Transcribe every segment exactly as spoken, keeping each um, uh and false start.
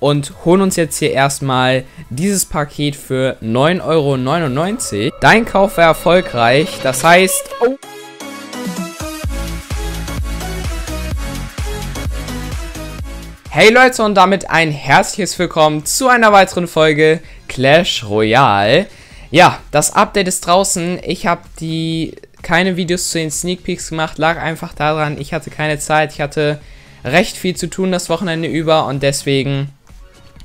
und holen uns jetzt hier erstmal dieses Paket für neun Euro neunundneunzig. Dein Kauf war erfolgreich, das heißt... Oh. Hey Leute und damit ein herzliches Willkommen zu einer weiteren Folge Clash Royale. Ja, das Update ist draußen. Ich habe die keine Videos zu den Sneak Peeks gemacht, lag einfach daran, ich hatte keine Zeit, ich hatte recht viel zu tun das Wochenende über und deswegen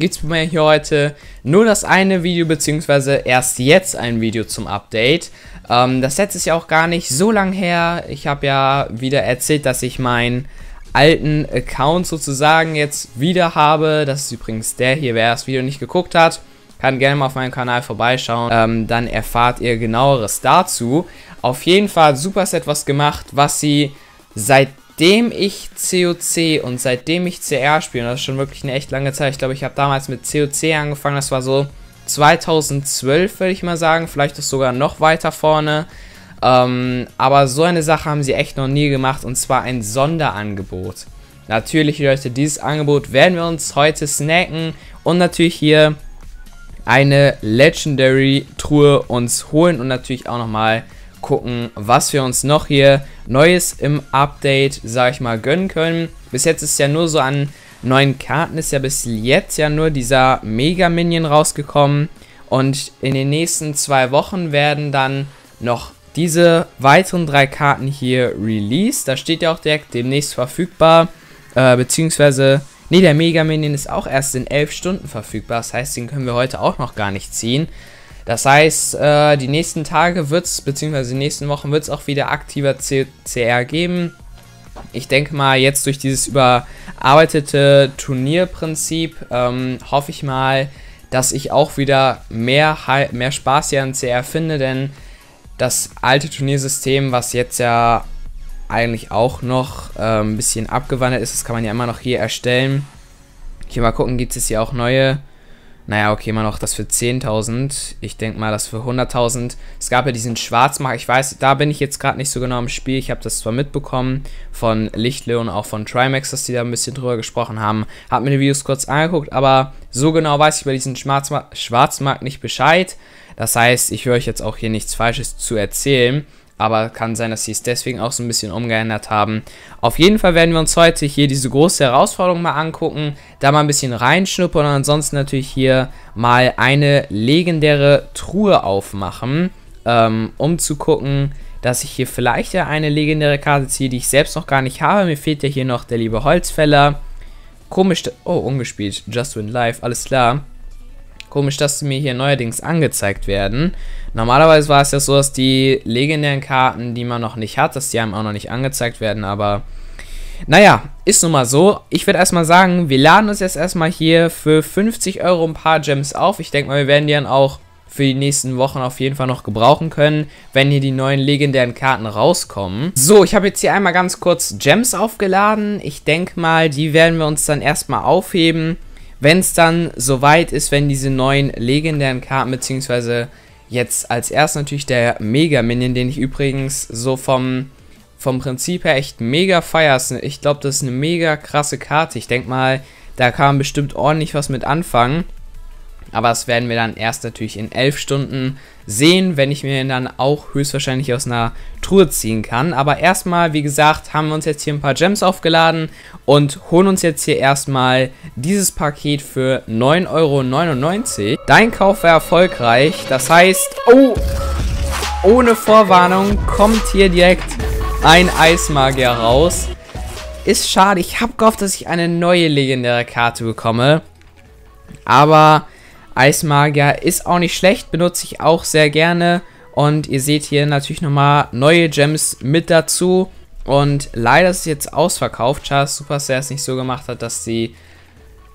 gibt es bei mir hier heute nur das eine Video, beziehungsweise erst jetzt ein Video zum Update. Ähm, das letzte ist ja auch gar nicht so lang her. Ich habe ja wieder erzählt, dass ich mein... alten Account sozusagen jetzt wieder habe. Das ist übrigens der hier, wer das Video nicht geguckt hat, kann gerne mal auf meinem Kanal vorbeischauen, ähm, dann erfahrt ihr genaueres dazu. Auf jeden Fall hat Supercell etwas gemacht, was sie seitdem ich C O C und seitdem ich C R spiele, und das ist schon wirklich eine echt lange Zeit, ich glaube ich habe damals mit C O C angefangen, das war so zweitausendzwölf würde ich mal sagen, vielleicht ist sogar noch weiter vorne. Ähm, aber so eine Sache haben sie echt noch nie gemacht, und zwar ein Sonderangebot. Natürlich, Leute, dieses Angebot werden wir uns heute snacken und natürlich hier eine Legendary-Truhe uns holen und natürlich auch nochmal gucken, was wir uns noch hier Neues im Update, sag ich mal, gönnen können. Bis jetzt ist ja nur so an neuen Karten, ist ja bis jetzt ja nur dieser Mega-Minion rausgekommen, und in den nächsten zwei Wochen werden dann noch diese weiteren drei Karten hier released. Da steht ja auch direkt demnächst verfügbar. Äh, beziehungsweise, nee, der Mega Minion ist auch erst in elf Stunden verfügbar. Das heißt, den können wir heute auch noch gar nicht ziehen. Das heißt, äh, die nächsten Tage wird es, beziehungsweise die nächsten Wochen wird es auch wieder aktiver C R geben. Ich denke mal, jetzt durch dieses überarbeitete Turnierprinzip ähm, hoffe ich mal, dass ich auch wieder mehr, mehr Spaß hier an C R finde, denn das alte Turniersystem, was jetzt ja eigentlich auch noch äh, ein bisschen abgewandelt ist, das kann man ja immer noch hier erstellen. Hier mal gucken, gibt es hier auch neue? Naja, okay, immer noch das für zehntausend. Ich denke mal, das für hunderttausend. Es gab ja diesen Schwarzmarkt, ich weiß, da bin ich jetzt gerade nicht so genau im Spiel. Ich habe das zwar mitbekommen von Lichtle und auch von Trimax, dass die da ein bisschen drüber gesprochen haben. Hab mir die Videos kurz angeguckt, aber so genau weiß ich über diesen Schwarzma- Schwarzmarkt nicht Bescheid. Das heißt, ich höre euch jetzt auch hier nichts Falsches zu erzählen, aber kann sein, dass sie es deswegen auch so ein bisschen umgeändert haben. Auf jeden Fall werden wir uns heute hier diese große Herausforderung mal angucken, da mal ein bisschen reinschnuppern und ansonsten natürlich hier mal eine legendäre Truhe aufmachen, ähm, um zu gucken, dass ich hier vielleicht ja eine legendäre Karte ziehe, die ich selbst noch gar nicht habe. Mir fehlt ja hier noch der liebe Holzfäller. Komisch, oh, ungespielt, Just Win Live, alles klar. Komisch, dass sie mir hier neuerdings angezeigt werden. Normalerweise war es ja so, dass die legendären Karten, die man noch nicht hat, dass die einem auch noch nicht angezeigt werden, aber naja, ist nun mal so. Ich würde erstmal sagen, wir laden uns jetzt erstmal hier für fünfzig Euro ein paar Gems auf. Ich denke mal, wir werden die dann auch für die nächsten Wochen auf jeden Fall noch gebrauchen können, wenn hier die neuen legendären Karten rauskommen. So, ich habe jetzt hier einmal ganz kurz Gems aufgeladen. Ich denke mal, die werden wir uns dann erstmal aufheben, wenn es dann soweit ist, wenn diese neuen legendären Karten, beziehungsweise jetzt als erst natürlich der Mega Minion, den ich übrigens so vom, vom Prinzip her echt mega feier. Ich glaube, das ist eine mega krasse Karte. Ich denke mal, da kann man bestimmt ordentlich was mit anfangen. Aber das werden wir dann erst natürlich in elf Stunden sehen, wenn ich mir dann auch höchstwahrscheinlich aus einer Truhe ziehen kann. Aber erstmal, wie gesagt, haben wir uns jetzt hier ein paar Gems aufgeladen und holen uns jetzt hier erstmal dieses Paket für neun Euro neunundneunzig. Dein Kauf war erfolgreich, das heißt, oh, ohne Vorwarnung kommt hier direkt ein Eismagier raus. Ist schade, ich habe gehofft, dass ich eine neue legendäre Karte bekomme, aber... Eismagier ist auch nicht schlecht, benutze ich auch sehr gerne, und ihr seht hier natürlich nochmal neue Gems mit dazu, und leider ist es jetzt ausverkauft. Schade, dass Supercell es nicht so gemacht hat, dass sie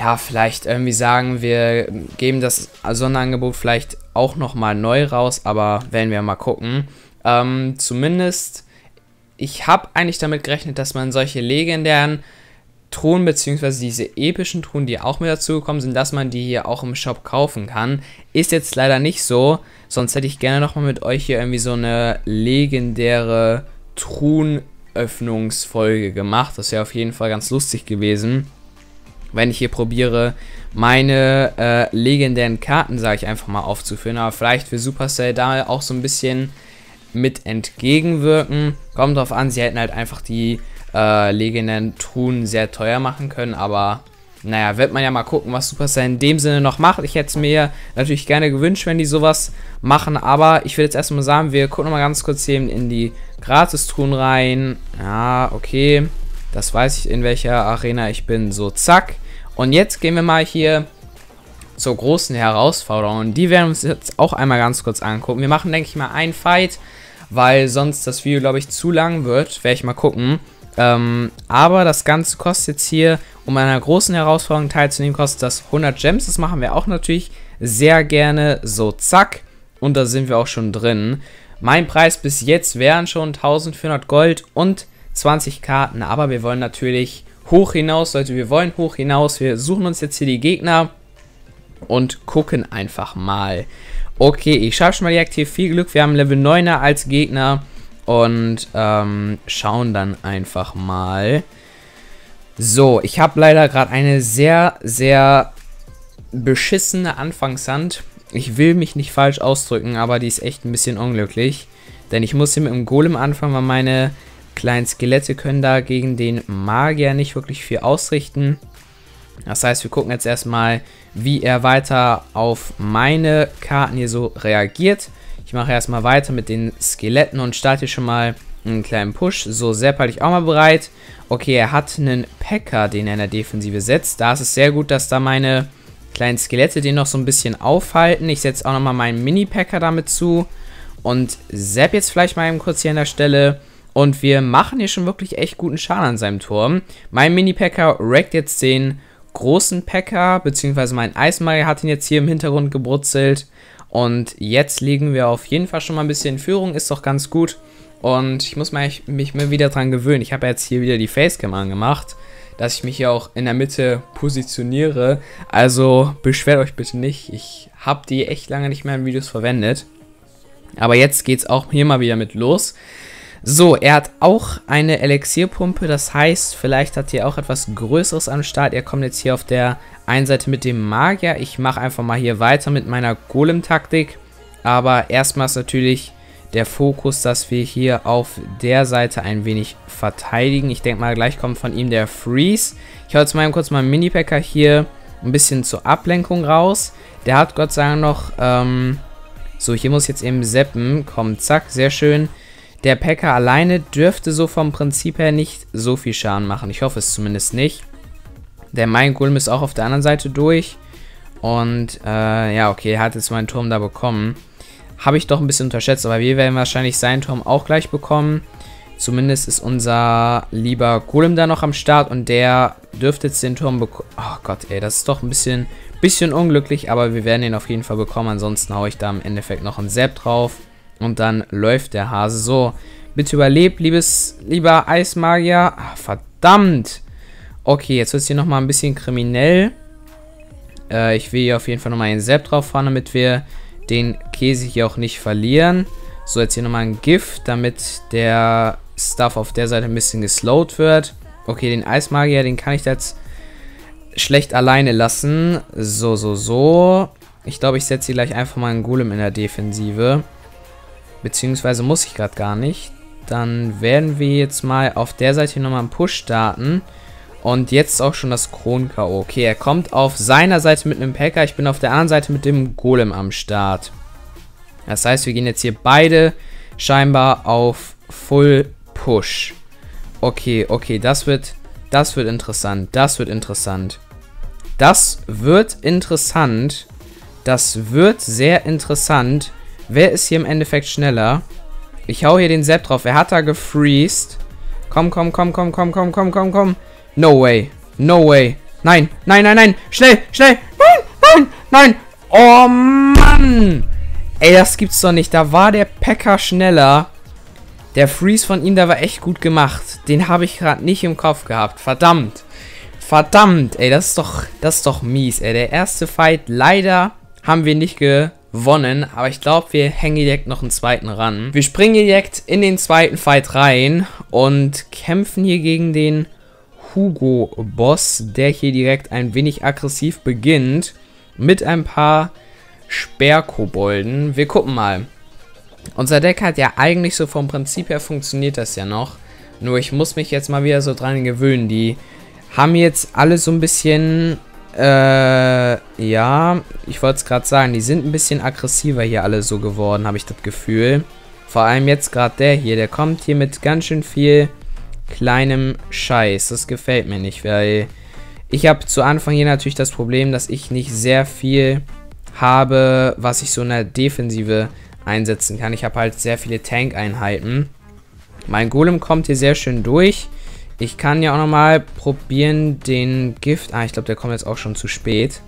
ja vielleicht irgendwie sagen, wir geben das Sonderangebot vielleicht auch nochmal neu raus, aber werden wir mal gucken. Ähm, zumindest, ich habe eigentlich damit gerechnet, dass man solche legendären Truhen, beziehungsweise diese epischen Truhen, die auch mit dazugekommen sind, dass man die hier auch im Shop kaufen kann. Ist jetzt leider nicht so, sonst hätte ich gerne nochmal mit euch hier irgendwie so eine legendäre Truhenöffnungsfolge gemacht. Das wäre auf jeden Fall ganz lustig gewesen. wenn ich hier probiere, meine äh, legendären Karten, sage ich einfach mal, aufzuführen. Aber vielleicht will Supercell da auch so ein bisschen mit entgegenwirken. Kommt drauf an, sie hätten halt einfach die äh, legendären Truhen sehr teuer machen können, aber... Naja, wird man ja mal gucken, was Supercell in dem Sinne noch macht. Ich hätte es mir natürlich gerne gewünscht, wenn die sowas machen. Aber ich will jetzt erstmal sagen, wir gucken noch mal ganz kurz eben in die Gratis-Truhen rein. Ja, okay. Das weiß ich, in welcher Arena ich bin. So, zack. Und jetzt gehen wir mal hier zur großen Herausforderung. Und die werden wir uns jetzt auch einmal ganz kurz angucken. Wir machen, denke ich mal, einen Fight, weil sonst das Video, glaube ich, zu lang wird. Werde ich mal gucken. Ähm, aber das Ganze kostet jetzt hier, um an einer großen Herausforderung teilzunehmen, kostet das hundert Gems. Das machen wir auch natürlich sehr gerne. So, zack. Und da sind wir auch schon drin. Mein Preis bis jetzt wären schon eintausendvierhundert Gold und zwanzig Karten. Aber wir wollen natürlich hoch hinaus, Leute. Wir wollen hoch hinaus. Wir suchen uns jetzt hier die Gegner und gucken einfach mal. Okay, ich schaffe schon mal die Aktiv. Viel Glück. Wir haben Level neuner als Gegner. Und ähm, schauen dann einfach mal. So, ich habe leider gerade eine sehr, sehr beschissene Anfangshand. Ich will mich nicht falsch ausdrücken, aber die ist echt ein bisschen unglücklich. Denn ich muss hier mit dem Golem anfangen, weil meine kleinen Skelette können da gegen den Magier nicht wirklich viel ausrichten. Das heißt, wir gucken jetzt erstmal, wie er weiter auf meine Karten hier so reagiert. Ich mache erstmal weiter mit den Skeletten und starte hier schon mal einen kleinen Push. So, Sepp halte ich auch mal bereit. Okay, er hat einen Packer, den er in der Defensive setzt. Da ist es sehr gut, dass da meine kleinen Skelette den noch so ein bisschen aufhalten. Ich setze auch nochmal meinen Mini-Packer damit zu. Und Sepp jetzt vielleicht mal eben kurz hier an der Stelle. Und wir machen hier schon wirklich echt guten Schaden an seinem Turm. Mein Mini-Packer rackt jetzt den großen Packer, beziehungsweise mein Eismagier hat ihn jetzt hier im Hintergrund gebrutzelt. Und jetzt liegen wir auf jeden Fall schon mal ein bisschen in Führung, ist doch ganz gut. Und ich muss mich, mich mal wieder dran gewöhnen. Ich habe jetzt hier wieder die Facecam angemacht, dass ich mich hier auch in der Mitte positioniere. Also beschwert euch bitte nicht, ich habe die echt lange nicht mehr in Videos verwendet. Aber jetzt geht es auch hier mal wieder mit los. So, er hat auch eine Elixierpumpe, das heißt, vielleicht hat er auch etwas Größeres am Start. Er kommt jetzt hier auf der einen Seite mit dem Magier. Ich mache einfach mal hier weiter mit meiner Golem-Taktik. Aber erstmal ist natürlich der Fokus, dass wir hier auf der Seite ein wenig verteidigen. Ich denke mal, gleich kommt von ihm der Freeze. Ich hau jetzt mal kurz meinen Mini-Packer hier ein bisschen zur Ablenkung raus. Der hat Gott sei Dank noch... Ähm, so, hier muss ich jetzt eben zappen. Komm, zack, sehr schön. Der Packer alleine dürfte so vom Prinzip her nicht so viel Schaden machen. Ich hoffe es zumindest nicht. Der mein Golem ist auch auf der anderen Seite durch. Und äh, ja, okay, er hat jetzt meinen Turm da bekommen. Habe ich doch ein bisschen unterschätzt, aber wir werden wahrscheinlich seinen Turm auch gleich bekommen. Zumindest ist unser lieber Golem da noch am Start und der dürfte jetzt den Turm bekommen. Oh Gott, ey, das ist doch ein bisschen, bisschen unglücklich, aber wir werden ihn auf jeden Fall bekommen. Ansonsten haue ich da im Endeffekt noch einen Zap drauf. Und dann läuft der Hase. So, bitte überlebt, liebes, lieber Eismagier. Ach, verdammt. Okay, jetzt wird es hier nochmal ein bisschen kriminell. Äh, ich will hier auf jeden Fall nochmal einen Sepp drauf fahren, damit wir den Käse hier auch nicht verlieren. So, jetzt hier nochmal ein Gift, damit der Stuff auf der Seite ein bisschen geslowt wird. Okay, den Eismagier, den kann ich jetzt schlecht alleine lassen. So, so, so. Ich glaube, ich setze hier gleich einfach mal einen Golem in der Defensive. Beziehungsweise muss ich gerade gar nicht. Dann werden wir jetzt mal auf der Seite nochmal einen Push starten. Und jetzt auch schon das Kron-K O. Okay, er kommt auf seiner Seite mit einem Packer. Ich bin auf der anderen Seite mit dem Golem am Start. Das heißt, wir gehen jetzt hier beide scheinbar auf Full Push. Okay, okay, das wird, das wird interessant. Das wird interessant. Das wird interessant. Das wird sehr interessant. Wer ist hier im Endeffekt schneller? Ich hau hier den Sepp drauf. Er hat da gefreezed. Komm, komm, komm, komm, komm, komm, komm, komm, komm. No way. No way. Nein, nein, nein, nein. Schnell, schnell. Nein, nein, nein. Oh, Mann. Ey, das gibt's doch nicht. Da war der Packer schneller. Der Freeze von ihm, da war echt gut gemacht. Den habe ich gerade nicht im Kopf gehabt. Verdammt. Verdammt. Ey, das ist doch, das ist doch mies, ey. Der erste Fight, leider haben wir nicht ge... gewonnen, aber ich glaube, wir hängen direkt noch einen zweiten ran. Wir springen direkt in den zweiten Fight rein und kämpfen hier gegen den Hugo Boss, der hier direkt ein wenig aggressiv beginnt mit ein paar Sperrkobolden. Wir gucken mal. Unser Deck hat ja eigentlich so vom Prinzip her funktioniert das ja noch. Nur ich muss mich jetzt mal wieder so dran gewöhnen. Die haben jetzt alle so ein bisschen... Äh, ja, ich wollte es gerade sagen, die sind ein bisschen aggressiver hier alle so geworden, habe ich das Gefühl. Vor allem jetzt gerade der hier, der kommt hier mit ganz schön viel kleinem Scheiß. Das gefällt mir nicht, weil ich habe zu Anfang hier natürlich das Problem, dass ich nicht sehr viel habe, was ich so in der Defensive einsetzen kann. Ich habe halt sehr viele Tank-Einheiten. Mein Golem kommt hier sehr schön durch. Ich kann ja auch nochmal probieren, den Gift... Ah, ich glaube, der kommt jetzt auch schon zu spät.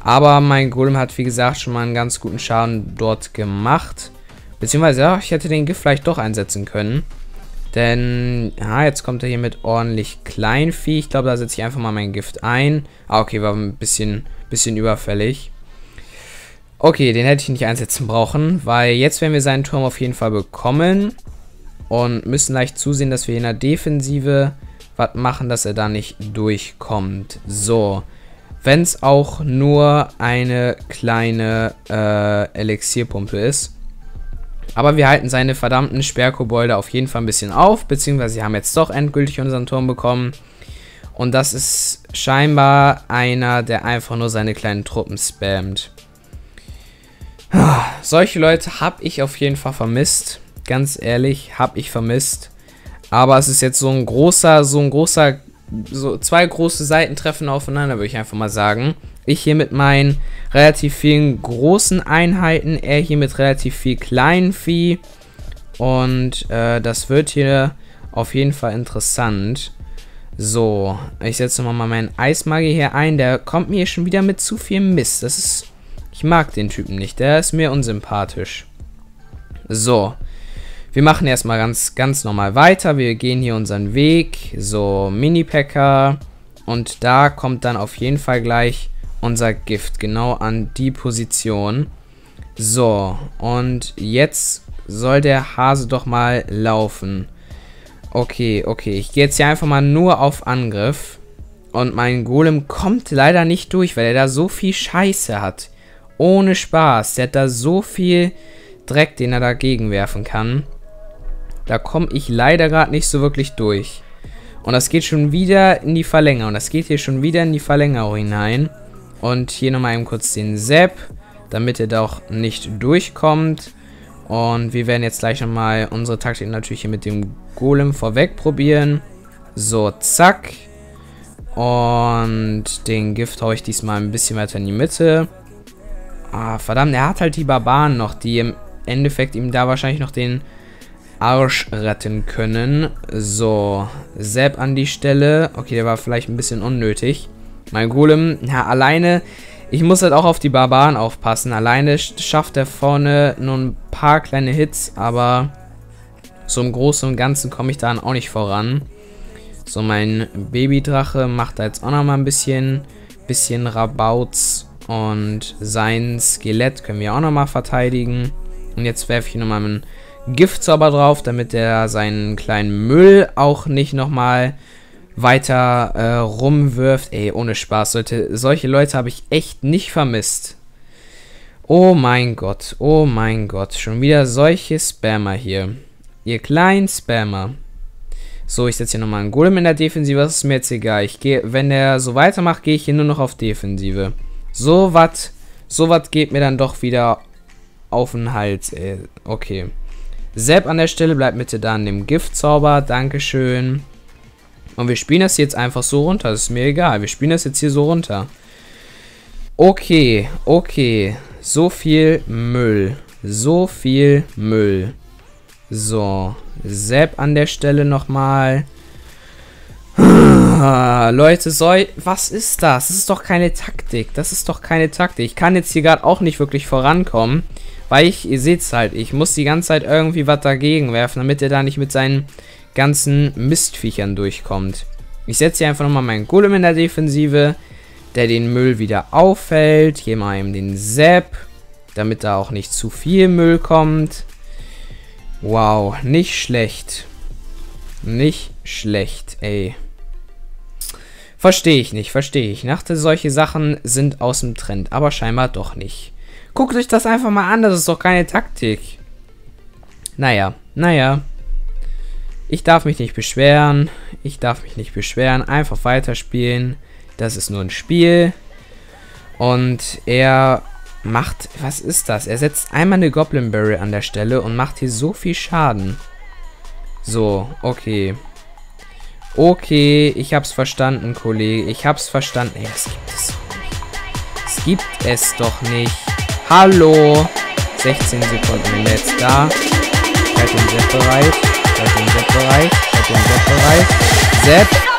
Aber mein Golem hat, wie gesagt, schon mal einen ganz guten Schaden dort gemacht. Beziehungsweise, ja, ich hätte den Gift vielleicht doch einsetzen können. Denn, ja, jetzt kommt er hier mit ordentlich Kleinvieh. Ich glaube, da setze ich einfach mal mein Gift ein. Ah, okay, war ein bisschen, bisschen überfällig. Okay, den hätte ich nicht einsetzen brauchen, weil jetzt werden wir seinen Turm auf jeden Fall bekommen. Und müssen leicht zusehen, dass wir in der Defensive was machen, dass er da nicht durchkommt. So, wenn es auch nur eine kleine äh, Elixierpumpe ist. Aber wir halten seine verdammten Sperrkobolde auf jeden Fall ein bisschen auf. Beziehungsweise sie haben jetzt doch endgültig unseren Turm bekommen. Und das ist scheinbar einer, der einfach nur seine kleinen Truppen spammt. Solche Leute habe ich auf jeden Fall vermisst. Ganz ehrlich, habe ich vermisst. Aber es ist jetzt so ein großer, so ein großer, so zwei große Seiten treffen aufeinander, würde ich einfach mal sagen. Ich hier mit meinen relativ vielen großen Einheiten, er hier mit relativ viel kleinen Vieh. Und äh, das wird hier auf jeden Fall interessant. So, ich setze nochmal meinen Eismagier hier ein. Der kommt mir schon wieder mit zu viel Mist. Das ist, ich mag den Typen nicht, der ist mir unsympathisch. So. Wir machen erstmal ganz, ganz normal weiter. Wir gehen hier unseren Weg. So, Mini-Packer. Und da kommt dann auf jeden Fall gleich unser Gift. Genau an die Position. So, und jetzt soll der Hase doch mal laufen. Okay, okay. Ich gehe jetzt hier einfach mal nur auf Angriff. Und mein Golem kommt leider nicht durch, weil er da so viel Scheiße hat. Ohne Spaß. Der hat da so viel Dreck, den er dagegen werfen kann. Da komme ich leider gerade nicht so wirklich durch. Und das geht schon wieder in die Verlängerung. Das geht hier schon wieder in die Verlängerung hinein. Und hier nochmal eben kurz den Zap, damit er doch nicht durchkommt. Und wir werden jetzt gleich nochmal unsere Taktik natürlich hier mit dem Golem vorweg probieren. So, zack. Und den Gift haue ich diesmal ein bisschen weiter in die Mitte. Ah, verdammt, er hat halt die Barbaren noch, die im Endeffekt ihm da wahrscheinlich noch den Arsch retten können. So, Zap an die Stelle. Okay, der war vielleicht ein bisschen unnötig. Mein Golem, ja, alleine, ich muss halt auch auf die Barbaren aufpassen. Alleine schafft er vorne nur ein paar kleine Hits, aber so im Großen und Ganzen komme ich dann auch nicht voran. So, mein Babydrache macht da jetzt auch nochmal ein bisschen, bisschen Rabauts. Und sein Skelett können wir auch nochmal verteidigen. Und jetzt werfe ich hier nochmal einen Giftzauber drauf, damit er seinen kleinen Müll auch nicht nochmal weiter äh, rumwirft. Ey, ohne Spaß. Sollte, solche Leute habe ich echt nicht vermisst. Oh mein Gott, oh mein Gott. Schon wieder solche Spammer hier. Ihr kleinen Spammer. So, ich setze hier nochmal einen Golem in der Defensive. Das ist mir jetzt egal. Ich geh, wenn der so weitermacht, gehe ich hier nur noch auf Defensive. So was, so was geht mir dann doch wieder auf den Hals, ey. Okay. Sepp an der Stelle, bleibt bitte da an dem Giftzauber. Dankeschön. Und wir spielen das jetzt einfach so runter. Das ist mir egal. Wir spielen das jetzt hier so runter. Okay, okay. So viel Müll. So viel Müll. So. Sepp an der Stelle nochmal. Leute, soll, was ist das? Das ist doch keine Taktik. Das ist doch keine Taktik. Ich kann jetzt hier gerade auch nicht wirklich vorankommen, weil ich, ihr seht es halt, ich muss die ganze Zeit irgendwie was dagegen werfen, damit er da nicht mit seinen ganzen Mistviechern durchkommt. Ich setze hier einfach nochmal meinen Golem in der Defensive, der den Müll wieder auffällt. Hier mal eben den Zap, damit da auch nicht zu viel Müll kommt. Wow, nicht schlecht. Nicht schlecht, ey. Verstehe ich nicht, verstehe ich. Nachte, solche Sachen sind aus dem Trend, aber scheinbar doch nicht. Guckt euch das einfach mal an, das ist doch keine Taktik. Naja, naja. Ich darf mich nicht beschweren. Ich darf mich nicht beschweren. Einfach weiterspielen. Das ist nur ein Spiel. Und er macht... Was ist das? Er setzt einmal eine Goblin Barrel an der Stelle und macht hier so viel Schaden. So, okay. Okay, ich hab's verstanden, Kollege. Ich hab's verstanden. Ey, das gibt es doch nicht. Das gibt es doch nicht. Hallo. sechzehn Sekunden jetzt da. Seid im Sepp bereit. Seid im Sepp bereit. Seid im Sepp bereit. Sepp.